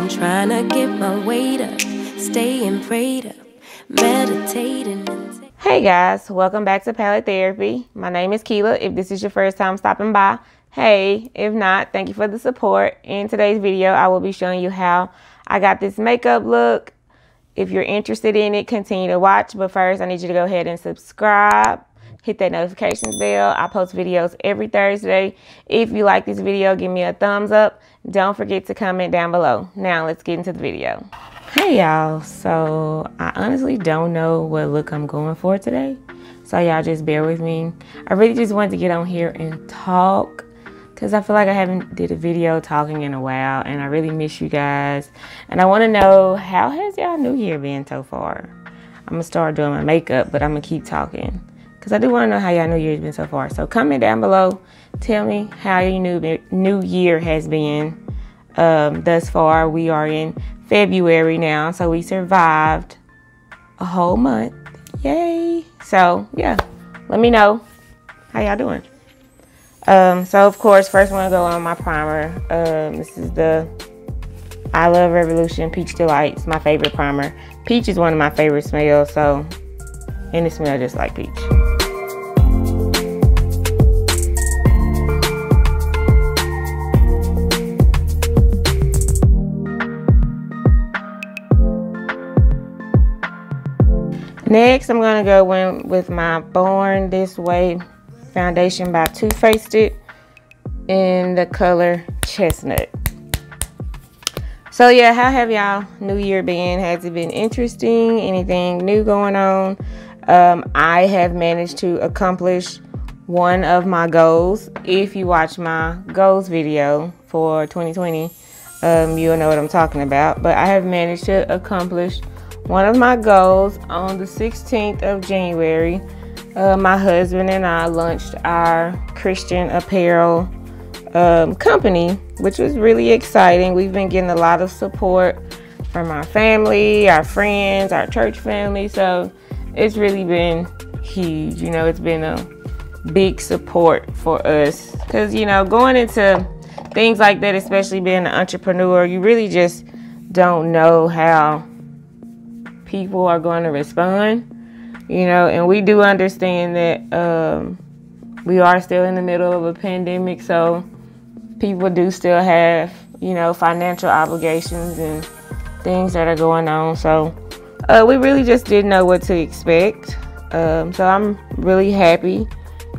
been trying to get my weight up, staying prayed up, meditating. Hey guys, welcome back to Palette Therapy. My name is Keela. If this is your first time stopping by, hey. If not, thank you for the support. In today's video, I will be showing you how I got this makeup look. If you're interested in it, continue to watch. But first, I need you to go ahead and subscribe. Hit that notifications bell. I post videos every Thursday. If you like this video, give me a thumbs up. Don't forget to comment down below. Now let's get into the video. Hey y'all, so I honestly don't know what look I'm going for today, so y'all just bear with me. I really just wanted to get on here and talk because I feel like I haven't did a video talking in a while, and I really miss you guys. And I want to know, how has y'all new year been so far? I'm gonna start doing my makeup, but I'm gonna keep talking because I do want to know how y'all new year's been so far. So comment down below, tell me how your new year has been thus far. We are in February now, so we survived a whole month, yay. So yeah, let me know how y'all doing. So of course, first I want to go on my primer. This is the I Love Revolution Peach Delights, my favorite primer. Peach is one of my favorite smells, so, and it smells just like peach. Next, I'm gonna go in with my Born This Way foundation by Too Faced in the color Chestnut. So yeah, how have y'all new year been? Has it been interesting? Anything new going on? I have managed to accomplish one of my goals. If you watch my goals video for 2020, you'll know what I'm talking about. But I have managed to accomplish one of my goals. On the 16th of January, my husband and I launched our Christian apparel company, which was really exciting. We've been getting a lot of support from our family, our friends, our church family, so it's really been huge. You know, it's been a big support for us because, you know, going into things like that, especially being an entrepreneur, you really just don't know how people are going to respond, you know. And we do understand that we are still in the middle of a pandemic, so people do still have, you know, financial obligations and things that are going on. So we really just didn't know what to expect. So I'm really happy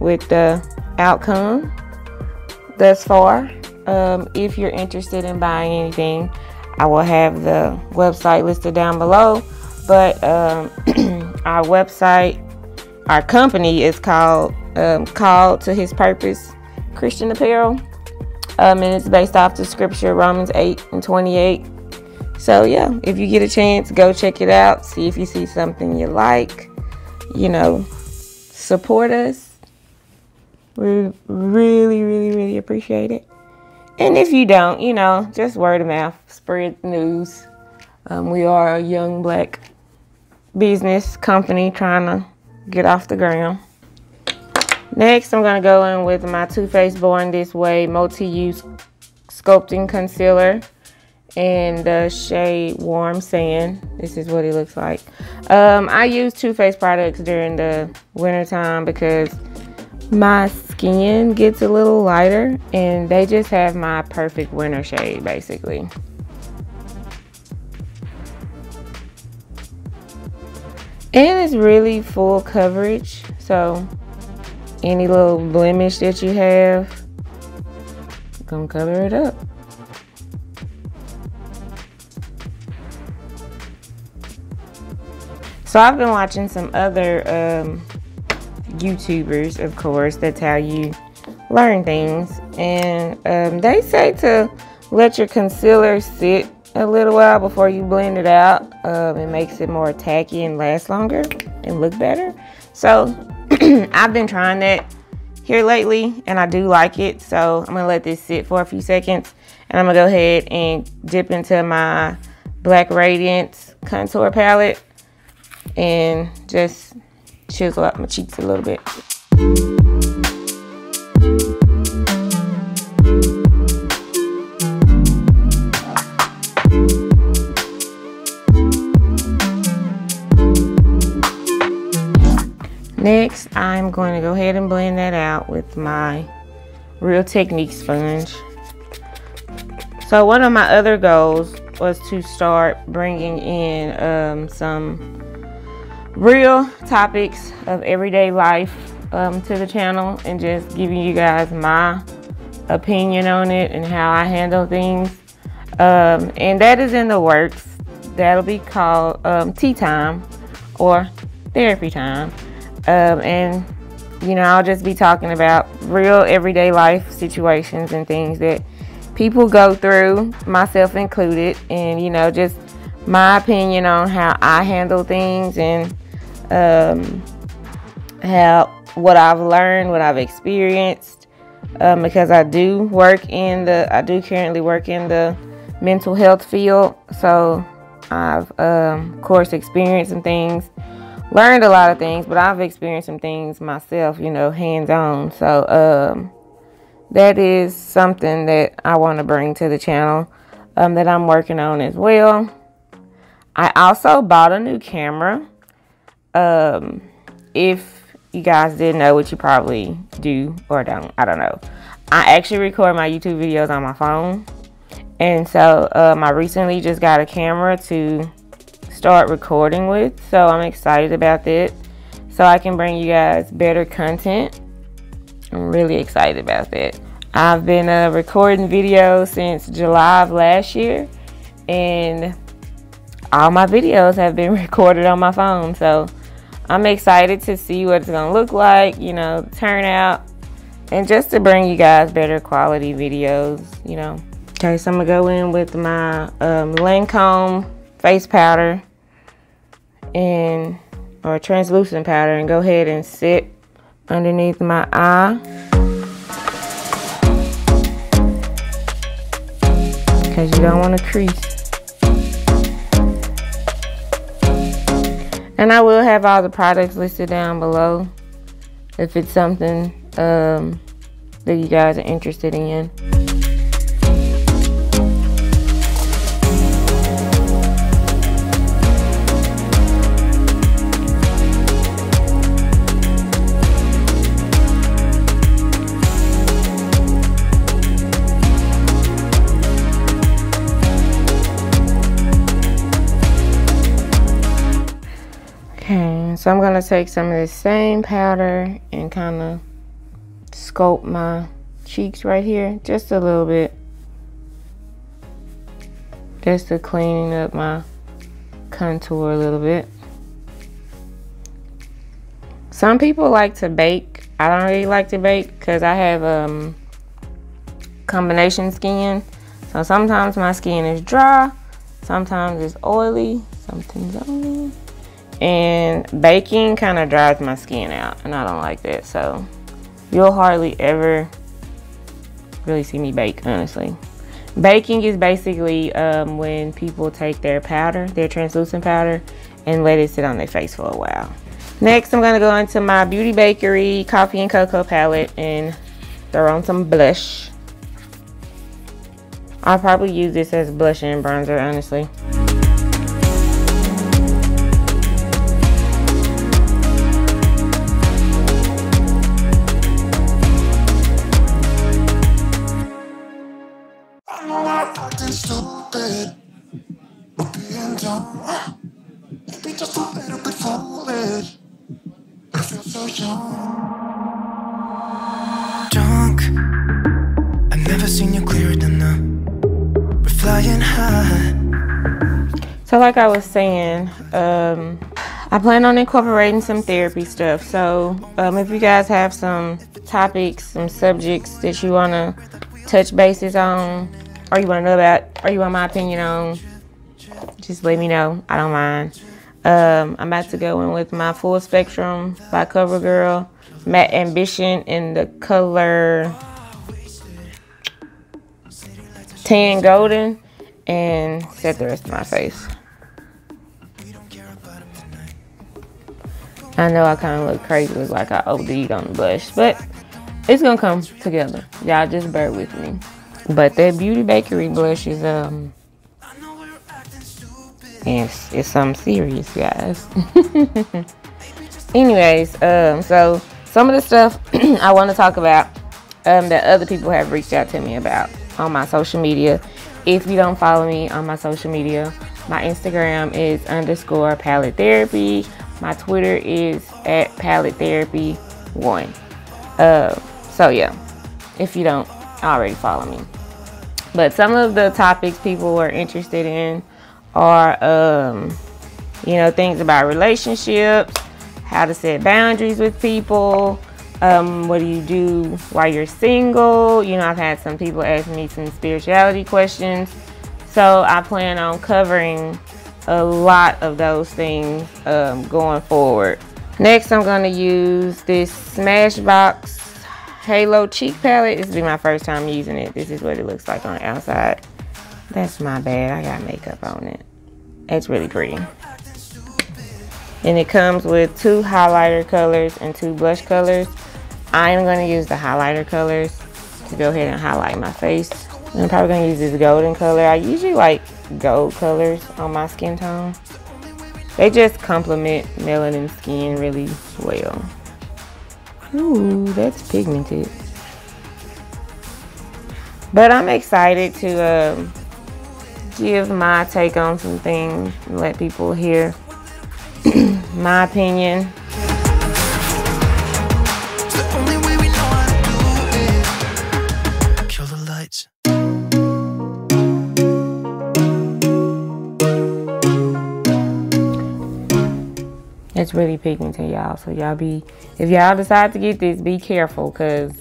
with the outcome thus far. If you're interested in buying anything, I will have the website listed down below. But our website, our company is called Called to His Purpose Christian Apparel. And it's based off the scripture, Romans 8 and 28. So yeah, if you get a chance, go check it out. See if you see something you like, you know, support us. We really, really, really appreciate it. And if you don't, you know, just word of mouth, spread the news. We are a young black business company trying to get off the ground. Next, I'm gonna go in with my Too Faced Born This Way multi-use sculpting concealer in the shade Warm Sand. This is what it looks like. I use Too Faced products during the winter time because my skin gets a little lighter, and they just have my perfect winter shade basically. And it's really full coverage, so any little blemish that you have, I'm gonna cover it up. So I've been watching some other YouTubers, of course, that's how you learn things. And they say to let your concealer sit a little while before you blend it out. It makes it more tacky and lasts longer and look better. So I've been trying that here lately, and I do like it. So I'm gonna let this sit for a few seconds, and I'm gonna go ahead and dip into my Black Radiance contour palette and just chisel up my cheeks a little bit. Next, I'm going to go ahead and blend that out with my Real Techniques sponge. So one of my other goals was to start bringing in some real topics of everyday life to the channel and just giving you guys my opinion on it and how I handle things. And that is in the works. That'll be called tea time or therapy time. And you know, I'll just be talking about real everyday life situations and things that people go through, myself included, and you know, just my opinion on how I handle things and what I've learned, what I've experienced, because I do currently work in the mental health field. So I've of course experienced some things, learned a lot of things, but I've experienced some things myself, you know, hands-on. So that is something that I want to bring to the channel that I'm working on as well. I also bought a new camera. If you guys didn't know, which you probably do or don't, I don't know, I actually record my YouTube videos on my phone. And so I recently just got a camera to start recording with. So I'm excited about that. So I can bring you guys better content. I'm really excited about that. I've been recording videos since July of last year. And all my videos have been recorded on my phone. So I'm excited to see what it's going to look like, you know, the turnout. And just to bring you guys better quality videos, you know. Okay, so I'm going to go in with my Lancôme face powder or translucent powder and go ahead and set underneath my eye. Because you don't want to crease. And I will have all the products listed down below if it's something that you guys are interested in. So I'm going to take some of this same powder and kind of sculpt my cheeks right here just a little bit. Just to clean up my contour a little bit. Some people like to bake. I don't really like to bake because I have combination skin. So sometimes my skin is dry, sometimes it's oily, sometimes oily. And baking kind of dries my skin out, and I don't like that, so you'll hardly ever really see me bake, honestly. Baking is basically when people take their powder, their translucent powder, and let it sit on their face for a while. Next, I'm gonna go into my Beauty Bakerie Coffee and Cocoa palette and throw on some blush. I'll probably use this as blush and bronzer, honestly. So like I was saying, I plan on incorporating some therapy stuff. So if you guys have some topics, some subjects that you want to touch bases on, or you want to know about, or you want my opinion on, just let me know. I don't mind. I'm about to go in with my Full Spectrum by CoverGirl, Matte Ambition in the color Tan Golden, and set the rest of my face. I know I kind of look crazy, it was like I OD'd on the blush, but it's gonna come together. Y'all just bear with me. But that Beauty Bakerie blush is it's something serious, guys. anyways, so some of the stuff I want to talk about that other people have reached out to me about on my social media. If you don't follow me on my social media, my Instagram is _palette therapy. My Twitter is @palette therapy1. So yeah, if you don't already follow me. But some of the topics people were interested in are, you know, things about relationships, how to set boundaries with people, what do you do while you're single. You know, I've had some people ask me some spirituality questions. So I plan on covering a lot of those things going forward. Next, I'm going to use this Smashbox Halo Cheek Palette. This will be my first time using it. This is what it looks like on the outside. That's my bad. I got makeup on it. It's really pretty. And it comes with 2 highlighter colors and 2 blush colors. I am going to use the highlighter colors to go ahead and highlight my face. I'm probably going to use this golden color. I usually like gold colors on my skin tone. They just complement melanin skin really well. Ooh, that's pigmented. But I'm excited to give my take on some things and let people hear my opinion. It's really pigmented, y'all, so y'all if y'all decide to get this, be careful, because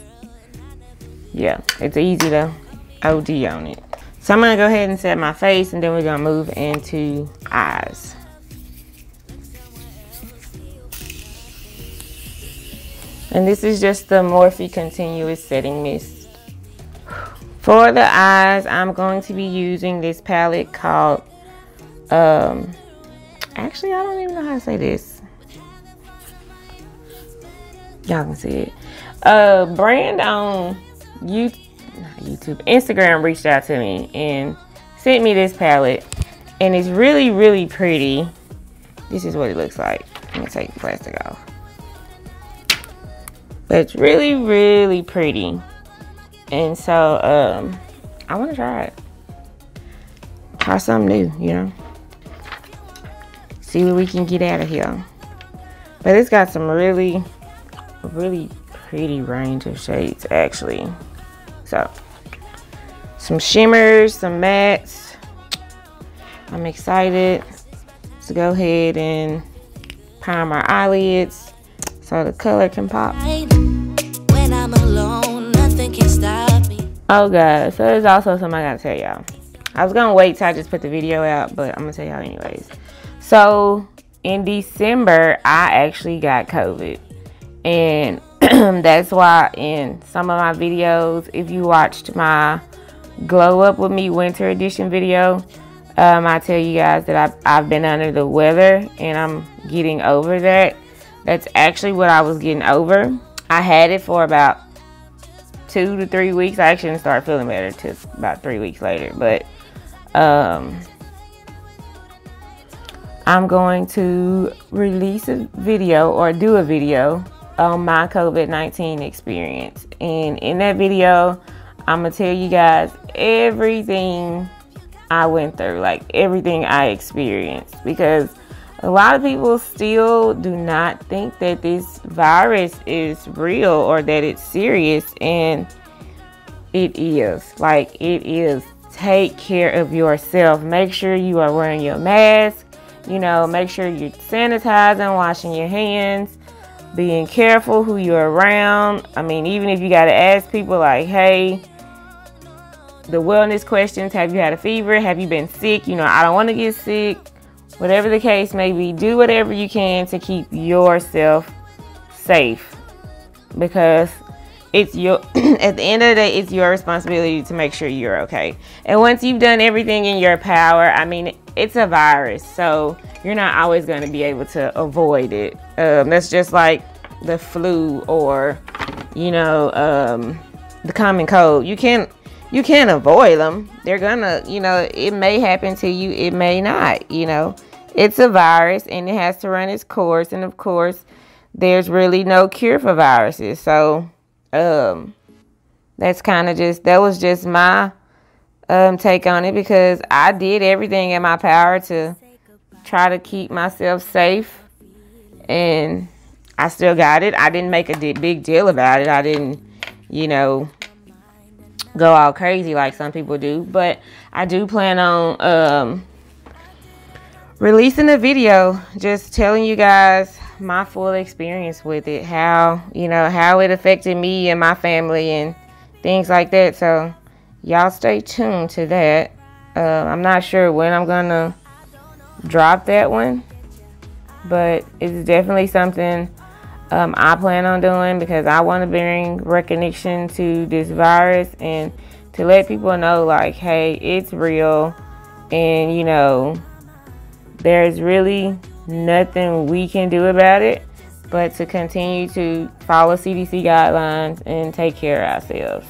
yeah, it's easy to OD on it. So I'm gonna go ahead and set my face, and then we're gonna move into eyes. And this is just the Morphe Continuous Setting Mist. For the eyes, I'm going to be using this palette called, actually, I don't even know how to say this. Y'all can see it. Brand on Instagram reached out to me and sent me this palette, and it's really, really pretty. This is what it looks like. I'm gonna take the plastic off. But it's really, really pretty, and so I want to try it. Try something new, you know. See what we can get out of here. But it's got some really pretty range of shades, actually. So some shimmers, some mattes. I'm excited to go ahead and prime our eyelids so the color can pop. When I'm alone, nothing can stop me. Oh god, so there's also something I gotta tell y'all. I was gonna wait till I just put the video out, but I'm gonna tell y'all anyways. So in December, I actually got COVID. And that's why in some of my videos, if you watched my glow up with me winter edition video, I tell you guys that I've been under the weather, and I'm getting over that. That's actually what I was getting over. I had it for about 2 to 3 weeks. I actually didn't start feeling better till about 3 weeks later, but I'm going to release a video, or do a video, on my COVID-19 experience. And in that video, I'm gonna tell you guys everything I went through, like everything I experienced, because a lot of people still do not think that this virus is real or that it's serious, and it is. Like, it is. Take care of yourself. Make sure you are wearing your mask, you know, make sure you're sanitizing, washing your hands, being careful who you're around. I mean, even if you got to ask people like, hey, the wellness questions, have you had a fever? Have you been sick? You know, I don't want to get sick. Whatever the case may be, do whatever you can to keep yourself safe, because it's your at the end of the day, it's your responsibility to make sure you're okay. And once you've done everything in your power, I mean, it's a virus, so you're not always going to be able to avoid it. That's just like the flu, or, you know, the common cold. You can't avoid them. They're gonna, you know, it may happen to you, it may not, you know. It's a virus, and it has to run its course. And of course, there's really no cure for viruses. So that's kind of just, that was just my take on it, because I did everything in my power to try to keep myself safe, and I still got it. I didn't make a big deal about it. I didn't, you know, go all crazy like some people do, but I do plan on releasing a video just telling you guys my full experience with it, how, you know, how it affected me and my family and things like that. So y'all stay tuned to that. I'm not sure when I'm gonna drop that one, but it's definitely something I plan on doing, because I want to bring recognition to this virus and to let people know, like, hey, it's real, and, you know, there's really nothing we can do about it but to continue to follow CDC guidelines and take care of ourselves.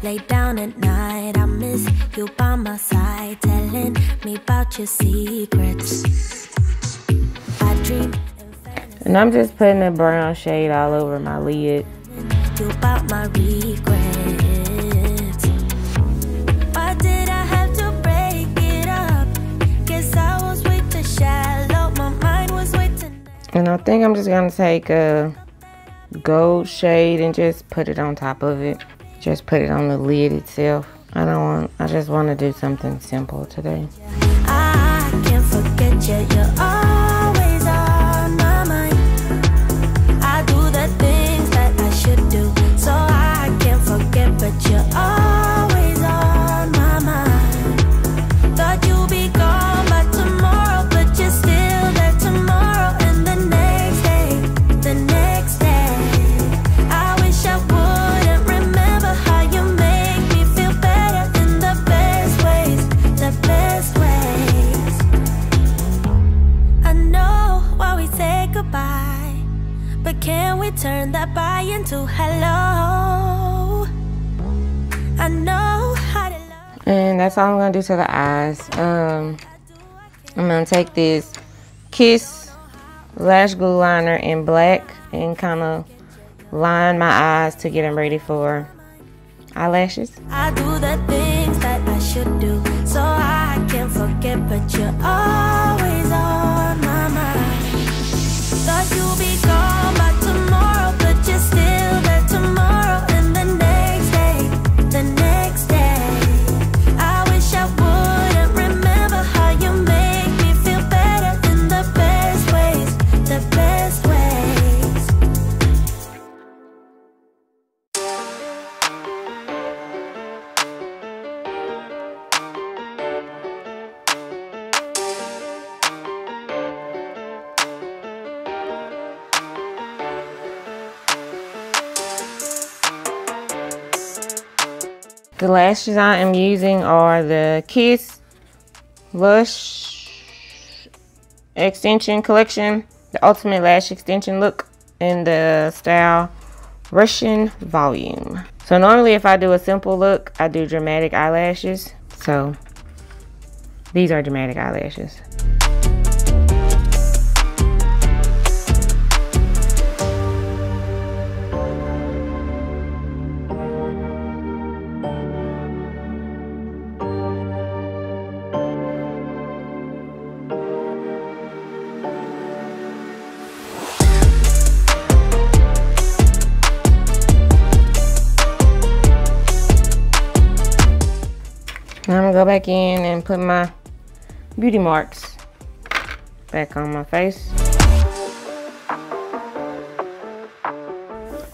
Lay down at night, I miss you by my side, telling me about your secrets. I dream. And I'm just putting a brown shade all over my lid. You about my regrets. Why did I have to break it up? Guess I was way too shallow. My mind was way too. And I think I'm just gonna take a gold shade and just put it on top of it. Just put it on the lid itself. I just want to do something simple today. I can't forget you, you're always on my mind. I do the things that I should do, so I can't forget, but you're always on my mind. Thought you'd be gone by tomorrow, but you're still there tomorrow and the next day, the next day. I wish I would. Can we turn that bye into hello? I know how to love. And that's all I'm gonna do to the eyes. I'm gonna take this Kiss Lash Glue Liner in black and kind of line my eyes to get them ready for eyelashes. I do the things that I should do, so I can't forget, but you're always on my mind. Thought you'd be gone. The lashes I am using are the Kiss Lush Extension Collection, the Ultimate Lash Extension Look, in the style Russian Volume. So normally if I do a simple look, I do dramatic eyelashes. So these are dramatic eyelashes. Go back in and put my beauty marks back on my face.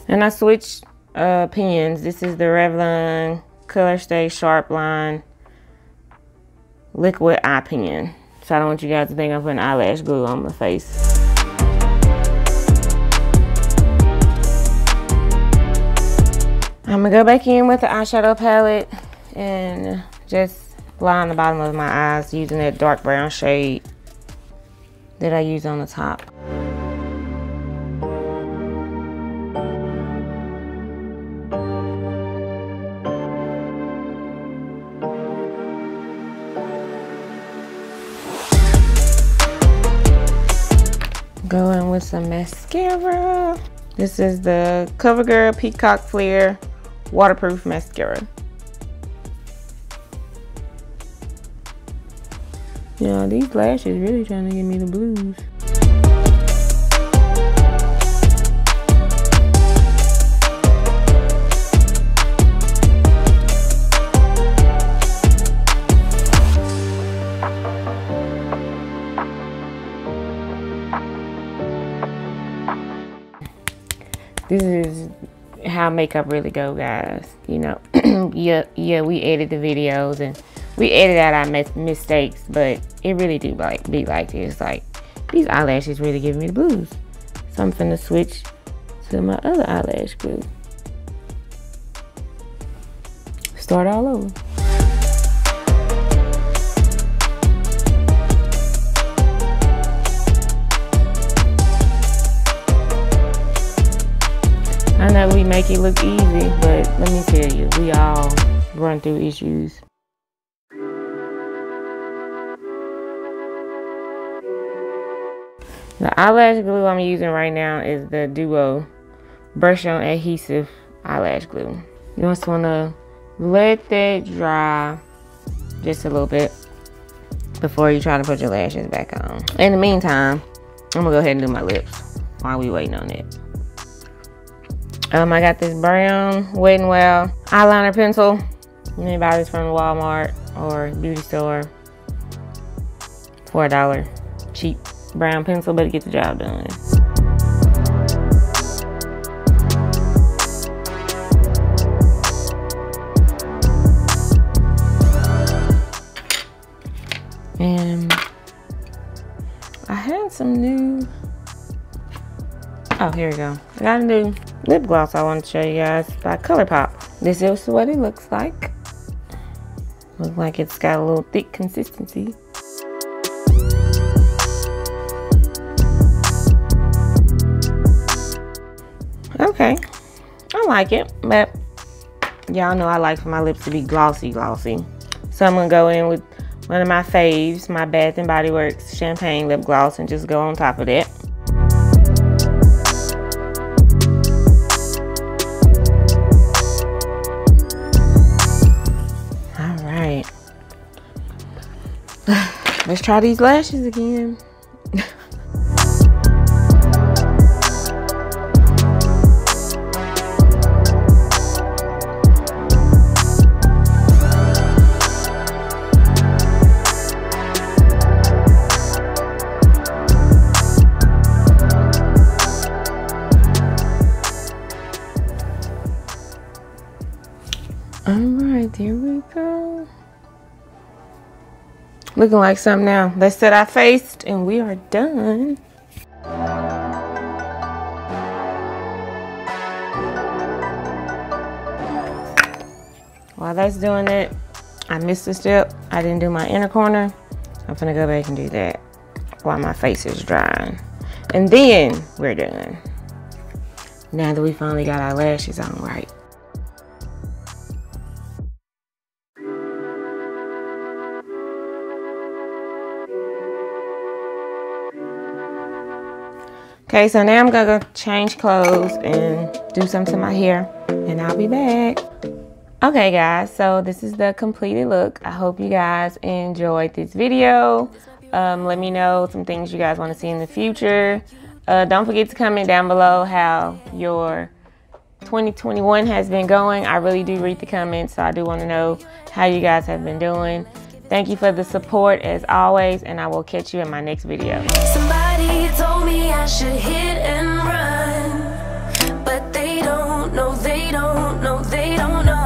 And I switched pens. This is the Revlon Colorstay Sharpline Liquid Eye Pen. So I don't want you guys to think I'm putting eyelash glue on my face. I'm gonna go back in with the eyeshadow palette and just line the bottom of my eyes using that dark brown shade that I use on the top. some mascara. This is the CoverGirl Peacock Flare Waterproof Mascara. You know, these lashes really trying to give me the blues. This is how makeup really go, guys. You know, yeah, we edit the videos and we edit out our mistakes, but it really do like be like this. Like, these eyelashes really give me the blues. So I'm finna switch to my other eyelash glue. Start all over. I know we make it look easy, but let me tell you, we all run through issues. The eyelash glue I'm using right now is the Duo Brush-On Adhesive Eyelash Glue. You just want to let that dry just a little bit before you try to put your lashes back on. In the meantime, I'm going to go ahead and do my lips while we waiting on it. I got this brown Wet n Wild eyeliner pencil. You can buy this from Walmart or beauty store for $4. Cheap brown pencil, but it gets the job done. And I had some new. Oh, here we go. I got a new lip gloss I want to show you guys by ColourPop. This is what it looks like. Looks like it's got a little thick consistency. Okay, I like it, but y'all know I like for my lips to be glossy. So I'm gonna go in with one of my faves, my Bath and Body Works Champagne Lip Gloss, and just go on top of that. Let's try these lashes again. All right, there we go. Looking like something now. Let's set our face and we are done. While that's doing it, I missed a step. I didn't do my inner corner. I'm gonna go back and do that while my face is drying. And then we're done. Now that we finally got our lashes on right. Okay, so now I'm gonna go change clothes and do something to my hair, and I'll be back. Okay guys, so this is the completed look. I hope you guys enjoyed this video. Let me know some things you guys wanna see in the future. Don't forget to comment down below how your 2021 has been going. I really do read the comments, so I do wanna know how you guys have been doing. Thank you for the support as always, and I will catch you in my next video. Somebody told me I should hit and run, but they don't know, they don't know, they don't know.